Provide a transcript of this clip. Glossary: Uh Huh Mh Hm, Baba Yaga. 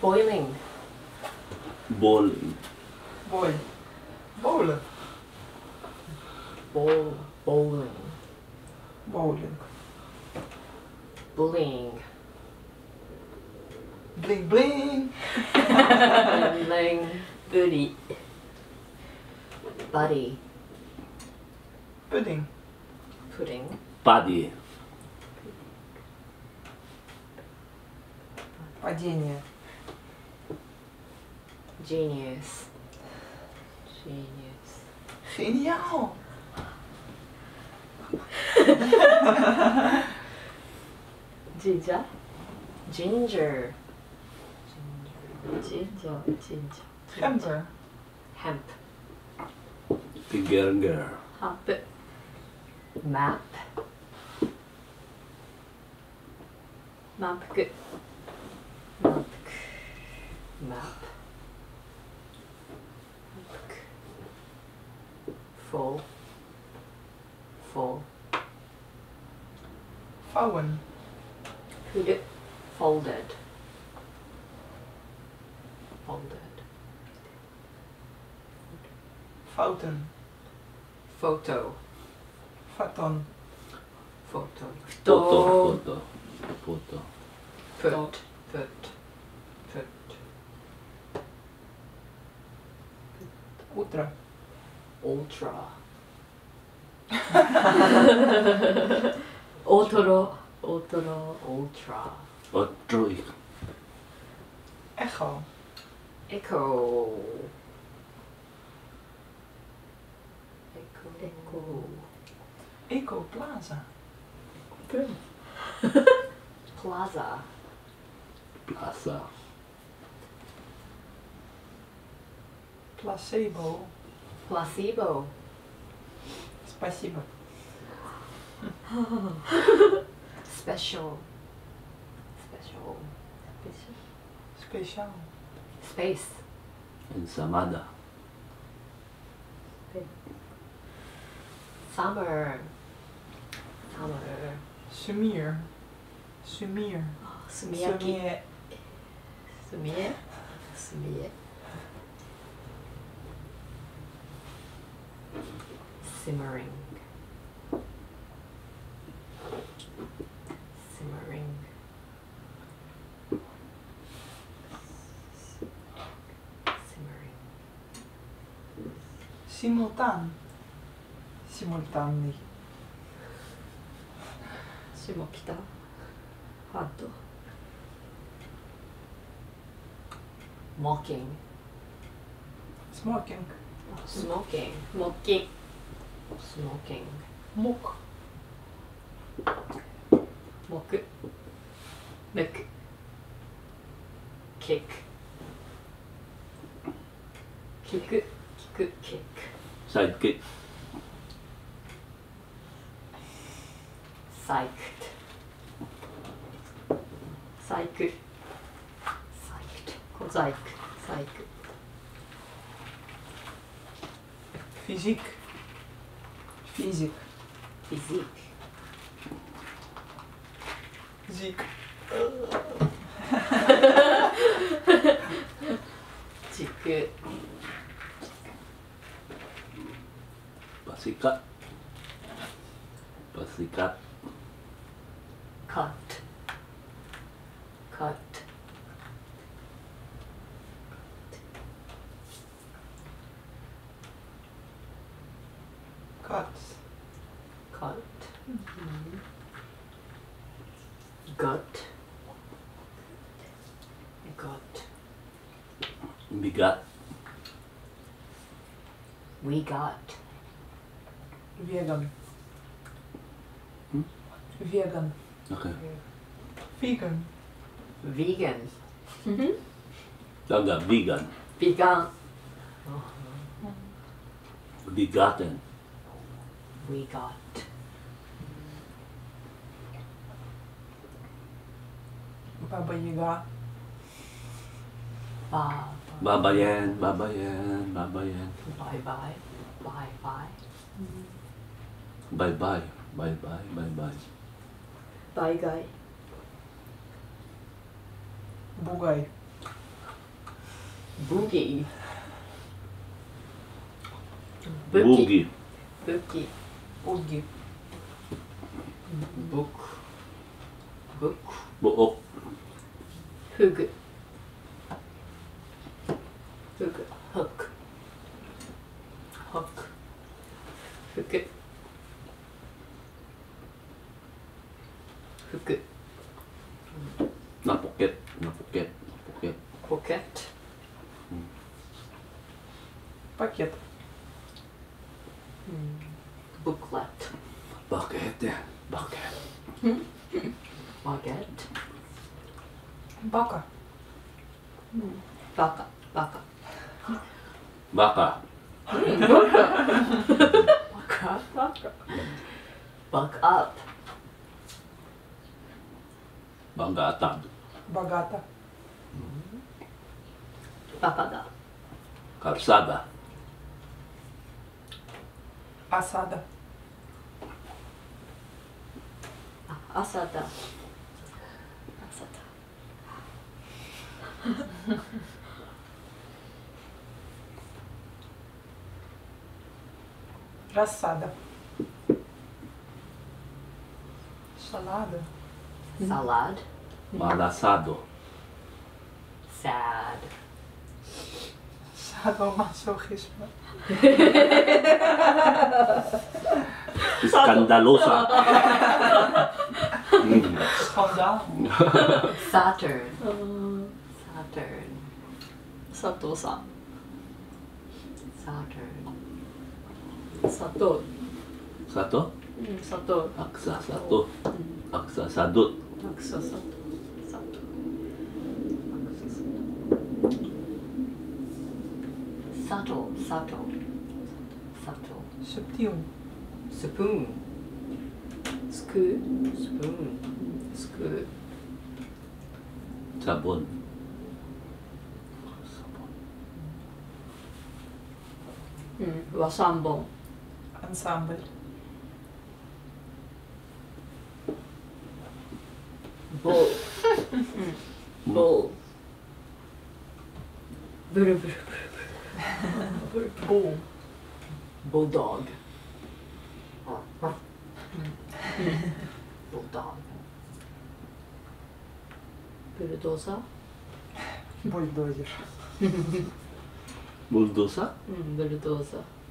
Boiling. Bowling. Bowl. Bowling. Bowl. Bowling. Bowling. Bling. Bling bling. Bling. Booty. Buddy. Pudding. Pudding. Buddy. Падение. Genius. Genius. Genial. Ginger. Ginger. Ginger. Ginger. Hamper. Hemp. Girl. Hop. Map. Map. Good. Map. Map. Fall. Fall. Fallen. Folded. Folded. Folded. Fountain. Photo. Photon. Photo. Photo. Photo. Photo. Put. Put. Put. Ultra. Ultra. Otoro. Otoro. Ultra. Otro. Echo. Echo. Echo. Echo. Echo Plaza. Plaza. Plaza. Placebo. Placebo. Спасибо. Special. Special. Special. Space. Ensamada. Summer. Summer. Sumir. Sumir. Sumir. Sumir. Sumir. Simmering. Simmering. Simmering. Simultan. Simultanly. Simokita. Hato. Mocking. Smoking. Smoking. Mocking. Smoking. Mok. Mok. Mok. Kick. Kick. Kick. Kick. Sidekick. Psyched. Psyched. Psyched. Psyched. Psyched. Physique. Physique. Physique. Zique. Zique. Pasikat. Pasikat. Cut. Cut. Cut. Cut. Mm-hmm. Gut. Gut. We got. We got. Vegan. Hmm? Vegan. Okay. Vegan. Vegan. Mm-hmm. Vegan. Vegan. Vegan. Oh. Begotten. We got Baba Yaga. Babayan, babayan, babayan. Bye bye, bye bye. Bye bye, bye bye, bye bye. Bye guy. Bugay. Boogie. Boogie. Boogie. Boogie. Book. Book. Book. Hook. Hook. Hook. Hook. Hook. Hook. Not pocket. Not pocket. Pocket. Pocket. Paquete. Booklet. Bucket. Bucket. Bucket. Baka. Baka. Baka. Baka. Baka. Baka. Buck up. Bagata. Bagata. Papada. Calçada. Assada. Assada. Assada. Assada. Salada. Salad. Malassado. Sad. Sadomasoquismo. Escandalosa. Saturn. Saturn. Satosa. Saturn. Sato. Sato? Sato. Aksa Sato. Aksa Sadut. Aksa Sato. Sato. Sato. Sato. Sato. Subtil. Spoon. Scoop. Spoon. Scoop. Sabon. Wasambon. Ensemble. Bowl. Bowl. Brr brr brr brr. Bull. Bulldog. Bulldog. Bulldozer. Bulldozer. Bulldozer? Bulldozer.